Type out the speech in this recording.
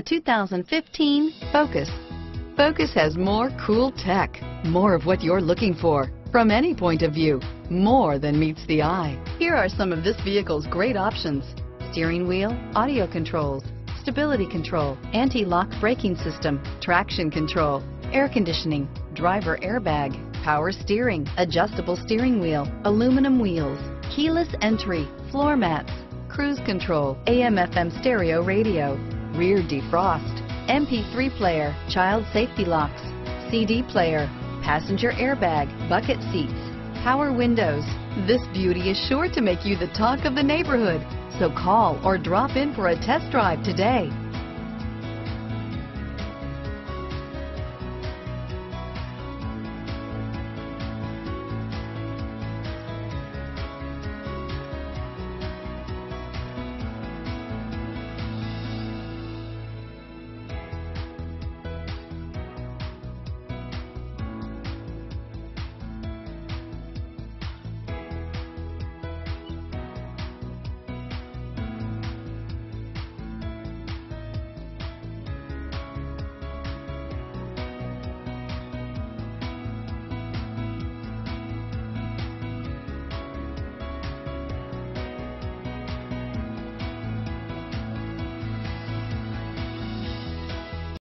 The 2015 Focus. Focus has more cool tech, more of what you're looking for, from any point of view, more than meets the eye. Here are some of this vehicle's great options: steering wheel audio controls, stability control, anti-lock braking system, traction control, air conditioning, driver airbag, power steering, adjustable steering wheel, aluminum wheels, keyless entry, floor mats, cruise control, AM/FM stereo radio, rear defrost, MP3 player, child safety locks, CD player, passenger airbag, bucket seats, power windows. This beauty is sure to make you the talk of the neighborhood, so call or drop in for a test drive today.